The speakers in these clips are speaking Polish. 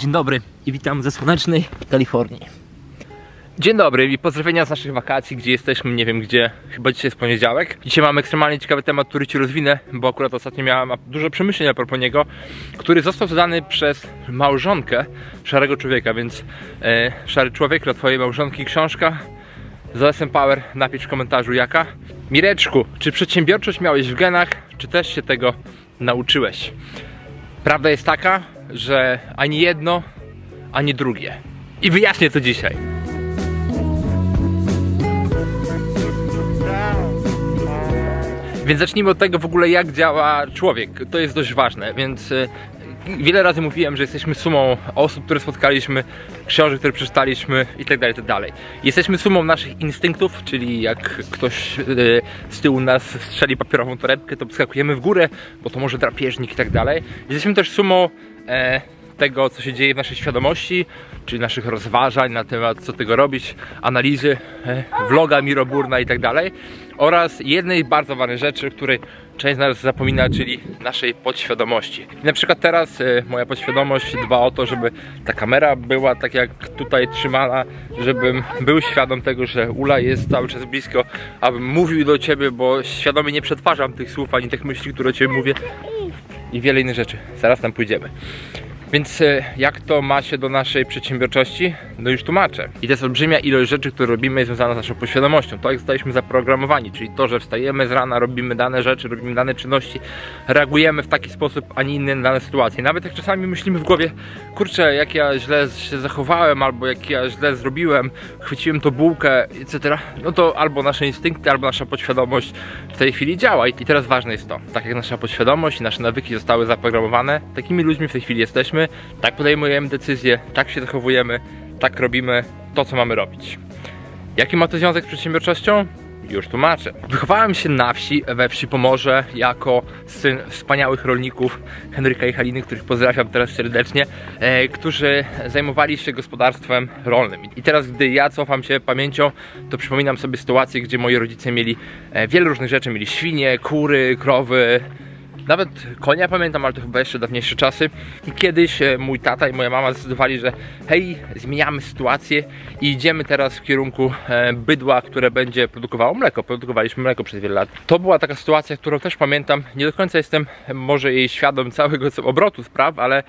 Dzień dobry i witam ze słonecznej Kalifornii. Dzień dobry i pozdrowienia z naszych wakacji, gdzie jesteśmy, nie wiem gdzie, chyba dzisiaj jest poniedziałek. Dzisiaj mamy ekstremalnie ciekawy temat, który Ci rozwinę, bo akurat ostatnio miałem dużo przemyśleń a propos niego, który został zadany przez małżonkę szarego człowieka, więc szary człowiek dla Twojej małżonki książka z OSM Power, napisz w komentarzu jaka. Mireczku, czy przedsiębiorczość miałeś w genach, czy też się tego nauczyłeś? Prawda jest taka, że ani jedno, ani drugie. I wyjaśnię to dzisiaj. Więc zacznijmy od tego w ogóle, jak działa człowiek. To jest dość ważne, więc wiele razy mówiłem, że jesteśmy sumą osób, które spotkaliśmy, książek, które przeczytaliśmy itd., itd. Jesteśmy sumą naszych instynktów, czyli jak ktoś z tyłu nas strzeli papierową torebkę, to skakujemy w górę, bo to może drapieżnik itd. Jesteśmy też sumą tego, co się dzieje w naszej świadomości, czyli naszych rozważań na temat, co tego robić, analizy, vloga Miroburna itd. oraz jednej bardzo ważnej rzeczy, której część z nas zapomina, czyli naszej podświadomości. I na przykład teraz moja podświadomość dba o to, żeby ta kamera była tak jak tutaj trzymana, żebym był świadom tego, że Ula jest cały czas blisko, abym mówił do Ciebie, bo świadomie nie przetwarzam tych słów ani tych myśli, które o Ciebie mówię i wiele innych rzeczy. Zaraz tam pójdziemy. Więc jak to ma się do naszej przedsiębiorczości? No już tłumaczę. I to jest olbrzymia ilość rzeczy, które robimy, jest związana z naszą podświadomością. To jak zostaliśmy zaprogramowani, czyli to, że wstajemy z rana, robimy dane rzeczy, robimy dane czynności, reagujemy w taki sposób, a nie inny na dane sytuacje. Nawet jak czasami myślimy w głowie, kurczę, jak ja źle się zachowałem, albo jak ja źle zrobiłem, chwyciłem tą bułkę, etc. No to albo nasze instynkty, albo nasza podświadomość w tej chwili działa. I teraz ważne jest to, tak jak nasza podświadomość i nasze nawyki zostały zaprogramowane, takimi ludźmi w tej chwili jesteśmy. Tak podejmujemy decyzje, tak się zachowujemy, tak robimy to, co mamy robić. Jaki ma to związek z przedsiębiorczością? Już tłumaczę. Wychowałem się na wsi, we wsi Pomorze, jako syn wspaniałych rolników Henryka i Haliny, których pozdrawiam teraz serdecznie, którzy zajmowali się gospodarstwem rolnym. I teraz, gdy ja cofam się pamięcią, to przypominam sobie sytuację, gdzie moi rodzice mieli wiele różnych rzeczy. Mieli świnie, kury, krowy, nawet konia pamiętam, ale to chyba jeszcze dawniejsze czasy. I kiedyś mój tata i moja mama zdecydowali, że hej, zmieniamy sytuację i idziemy teraz w kierunku bydła, które będzie produkowało mleko. Produkowaliśmy mleko przez wiele lat. To była taka sytuacja, którą też pamiętam. Nie do końca jestem może jej świadom całego obrotu spraw, ale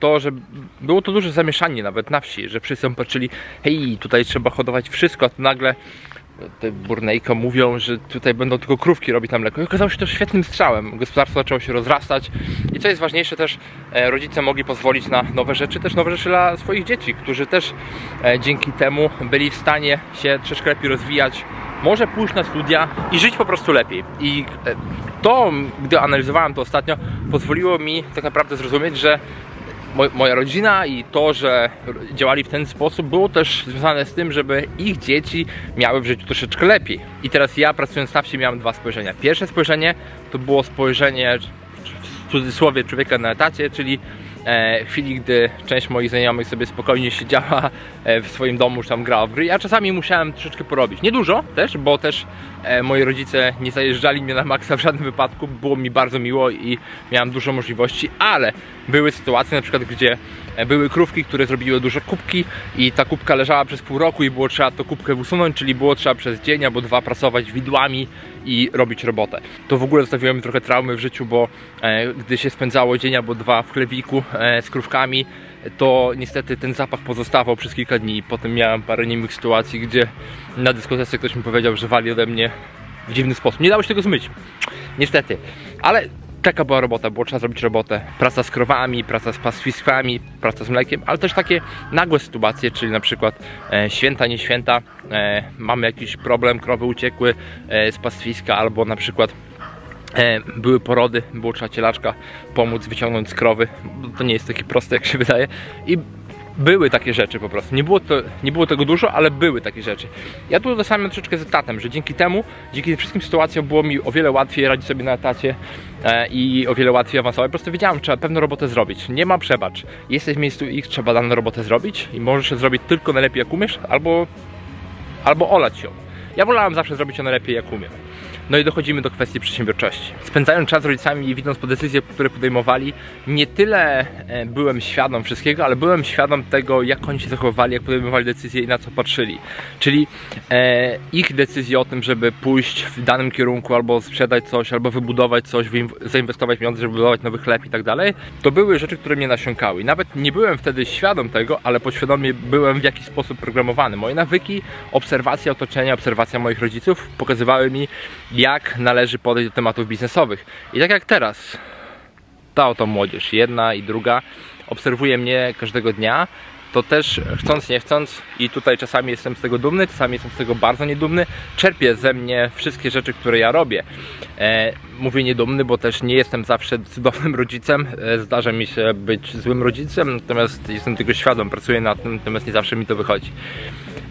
to, że było to duże zamieszanie nawet na wsi, że wszyscy patrzyli, hej, tutaj trzeba hodować wszystko, a to nagle te Burnejko mówią, że tutaj będą tylko krówki robić tam mleko. I okazało się to świetnym strzałem. Gospodarstwo zaczęło się rozrastać. I co jest ważniejsze też, rodzice mogli pozwolić na nowe rzeczy, też nowe rzeczy dla swoich dzieci, którzy też dzięki temu byli w stanie się troszkę lepiej rozwijać, może pójść na studia i żyć po prostu lepiej. I to, gdy analizowałem to ostatnio, pozwoliło mi tak naprawdę zrozumieć, że moja rodzina i to, że działali w ten sposób, było też związane z tym, żeby ich dzieci miały w życiu troszeczkę lepiej. I teraz ja, pracując na wsi, miałem dwa spojrzenia. Pierwsze spojrzenie to było spojrzenie w cudzysłowie człowieka na etacie, czyli w chwili, gdy część moich znajomych sobie spokojnie siedziała w swoim domu, już tam grała w gry, ja czasami musiałem troszeczkę porobić. Nie dużo też, bo też moi rodzice nie zajeżdżali mnie na maksa w żadnym wypadku, było mi bardzo miło i miałem dużo możliwości, ale były sytuacje na przykład, gdzie były krówki, które zrobiły duże kubki i ta kubka leżała przez pół roku i było trzeba tą kubkę usunąć, czyli było trzeba przez dzień albo dwa pracować widłami i robić robotę. To w ogóle zostawiło mi trochę traumy w życiu, bo gdy się spędzało dzień albo dwa w chlewiku z krówkami, to niestety ten zapach pozostawał przez kilka dni. Potem miałem parę niemych sytuacji, gdzie na dyskotece ktoś mi powiedział, że wali ode mnie w dziwny sposób. Nie dało się tego zmyć, niestety. Ale taka była robota, było trzeba zrobić robotę. Praca z krowami, praca z pastwiskami, praca z mlekiem, ale też takie nagłe sytuacje, czyli na przykład święta, nie święta, mamy jakiś problem, krowy uciekły z pastwiska, albo na przykład były porody, było trzeba cielaczka pomóc wyciągnąć z krowy. To nie jest takie proste, jak się wydaje. I były takie rzeczy po prostu. Nie było tego dużo, ale były takie rzeczy. Ja tu dostałem troszeczkę z etatem, że dzięki temu, dzięki tym wszystkim sytuacjom było mi o wiele łatwiej radzić sobie na etacie i o wiele łatwiej awansować. Po prostu wiedziałem, że trzeba pewną robotę zrobić. Nie ma przebacz. Jesteś w miejscu X, trzeba daną robotę zrobić i możesz się zrobić tylko najlepiej jak umiesz, albo olać ją. Ja wolałem zawsze zrobić ją najlepiej jak umiem. No i dochodzimy do kwestii przedsiębiorczości. Spędzając czas z rodzicami i widząc po decyzje, które podejmowali, nie tyle byłem świadom wszystkiego, ale byłem świadom tego, jak oni się zachowywali, jak podejmowali decyzje i na co patrzyli. Czyli ich decyzje o tym, żeby pójść w danym kierunku, albo sprzedać coś, albo wybudować coś, zainwestować pieniądze, żeby budować nowy chleb i tak dalej, to były rzeczy, które mnie nasiąkały. Nawet nie byłem wtedy świadom tego, ale podświadomie byłem w jakiś sposób programowany. Moje nawyki, obserwacja otoczenia, obserwacja moich rodziców pokazywały mi, jak należy podejść do tematów biznesowych. I tak jak teraz, ta oto młodzież, jedna i druga, obserwuje mnie każdego dnia, to też chcąc, nie chcąc, i tutaj czasami jestem z tego dumny, czasami jestem z tego bardzo niedumny, czerpie ze mnie wszystkie rzeczy, które ja robię. Mówię niedumny, bo też nie jestem zawsze cudownym rodzicem, zdarza mi się być złym rodzicem, natomiast jestem tego świadom, pracuję nad tym, natomiast nie zawsze mi to wychodzi.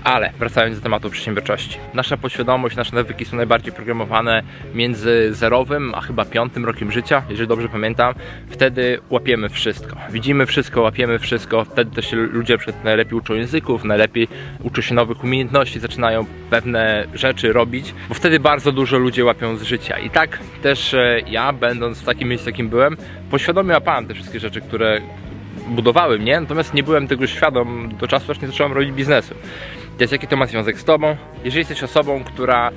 Ale wracając do tematu przedsiębiorczości. Nasza podświadomość, nasze nawyki są najbardziej programowane między 0. a chyba 5. rokiem życia, jeżeli dobrze pamiętam. Wtedy łapiemy wszystko. Widzimy wszystko, łapiemy wszystko. Wtedy też się ludzie na przykład najlepiej uczą języków, najlepiej uczą się nowych umiejętności, zaczynają pewne rzeczy robić, bo wtedy bardzo dużo ludzi łapią z życia. I tak też ja, będąc w takim miejscu, jakim byłem, podświadomie łapałem te wszystkie rzeczy, które budowały mnie, natomiast nie byłem tego świadom do czasu, aż nie zacząłem robić biznesu. Więc jaki to ma związek z Tobą? Jeżeli jesteś osobą, która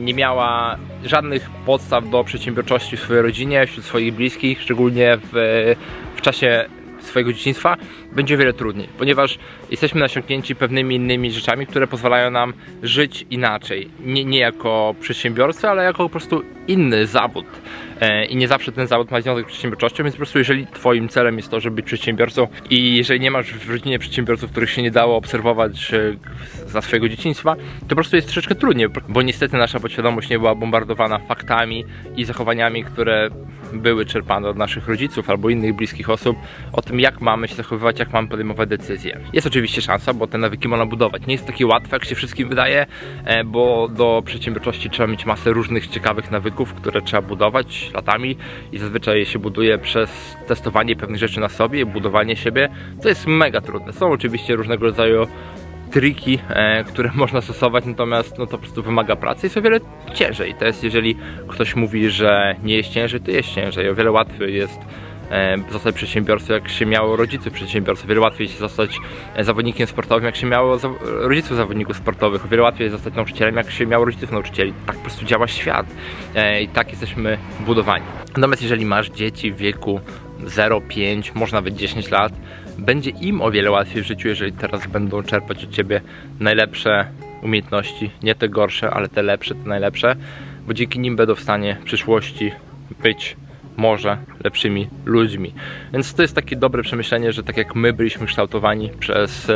nie miała żadnych podstaw do przedsiębiorczości w swojej rodzinie, wśród swoich bliskich, szczególnie w czasie swojego dzieciństwa, będzie wiele trudniej, ponieważ jesteśmy nasiąknięci pewnymi innymi rzeczami, które pozwalają nam żyć inaczej. Nie jako przedsiębiorcy, ale jako po prostu inny zawód. I nie zawsze ten zawód ma związek z przedsiębiorczością, więc po prostu jeżeli Twoim celem jest to, żeby być przedsiębiorcą i jeżeli nie masz w rodzinie przedsiębiorców, których się nie dało obserwować za swojego dzieciństwa, to po prostu jest troszeczkę trudniej, bo niestety nasza podświadomość nie była bombardowana faktami i zachowaniami, które były czerpane od naszych rodziców albo innych bliskich osób o tym, jak mamy się zachowywać, jak mamy podejmować decyzje. Jest oczywiście szansa, bo te nawyki można budować. Nie jest takie łatwe, jak się wszystkim wydaje, bo do przedsiębiorczości trzeba mieć masę różnych ciekawych nawyków, które trzeba budować latami i zazwyczaj je się buduje przez testowanie pewnych rzeczy na sobie, budowanie siebie. To jest mega trudne. Są oczywiście różnego rodzaju triki, które można stosować, natomiast no to po prostu wymaga pracy i jest o wiele ciężej. To jest, jeżeli ktoś mówi, że nie jest ciężej, to jest ciężej. O wiele łatwiej jest zostać przedsiębiorcą, jak się miało rodziców przedsiębiorców. O wiele łatwiej jest zostać zawodnikiem sportowym, jak się miało rodziców zawodników sportowych. O wiele łatwiej jest zostać nauczycielem, jak się miało rodziców nauczycieli. Tak po prostu działa świat i tak jesteśmy budowani. Natomiast jeżeli masz dzieci w wieku 0, 5, może nawet 10 lat, będzie im o wiele łatwiej w życiu, jeżeli teraz będą czerpać od Ciebie najlepsze umiejętności, nie te gorsze, ale te lepsze, te najlepsze, bo dzięki nim będą w stanie w przyszłości być może lepszymi ludźmi. Więc to jest takie dobre przemyślenie, że tak jak my byliśmy kształtowani przez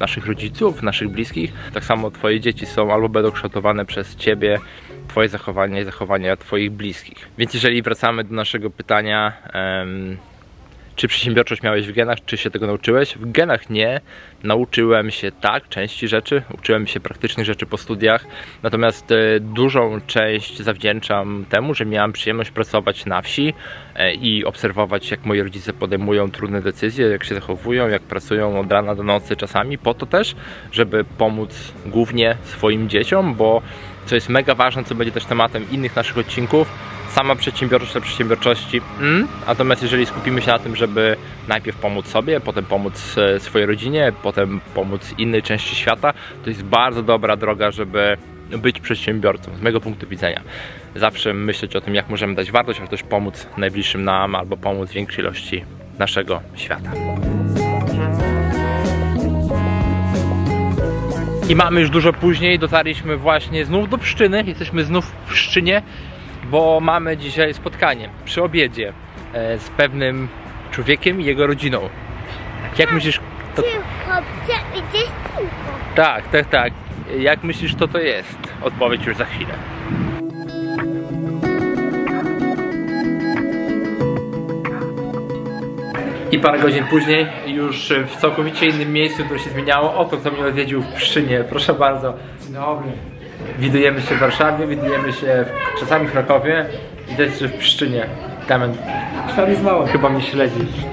naszych rodziców, naszych bliskich, tak samo Twoje dzieci są albo będą kształtowane przez Ciebie, Twoje zachowania i zachowania Twoich bliskich. Więc jeżeli wracamy do naszego pytania, czy przedsiębiorczość miałeś w genach, czy się tego nauczyłeś? W genach nie. Nauczyłem się tak, części rzeczy, uczyłem się praktycznych rzeczy po studiach, natomiast dużą część zawdzięczam temu, że miałem przyjemność pracować na wsi i obserwować, jak moi rodzice podejmują trudne decyzje, jak się zachowują, jak pracują od rana do nocy czasami, po to też, żeby pomóc głównie swoim dzieciom, bo co jest mega ważne, co będzie też tematem innych naszych odcinków, sama przedsiębiorczość na przedsiębiorczości, natomiast jeżeli skupimy się na tym, żeby najpierw pomóc sobie, potem pomóc swojej rodzinie, potem pomóc innej części świata, to jest bardzo dobra droga, żeby być przedsiębiorcą, z mojego punktu widzenia. Zawsze myśleć o tym, jak możemy dać wartość, ale też pomóc najbliższym nam, albo pomóc większej ilości naszego świata. I mamy już dużo później, dotarliśmy właśnie znów do Pszczyny, jesteśmy znów w Pszczynie, bo mamy dzisiaj spotkanie przy obiedzie z pewnym człowiekiem i jego rodziną. Jak myślisz, to... Tak. Jak myślisz, kto to jest? Odpowiedź już za chwilę. I parę godzin później, już w całkowicie innym miejscu, które się zmieniało. Oto kto mnie odwiedził w Pszczynie, proszę bardzo. Dzień dobry. Widujemy się w Warszawie, widujemy się czasami w Krakowie i też w Pszczynie. Damian, chyba mnie śledzisz.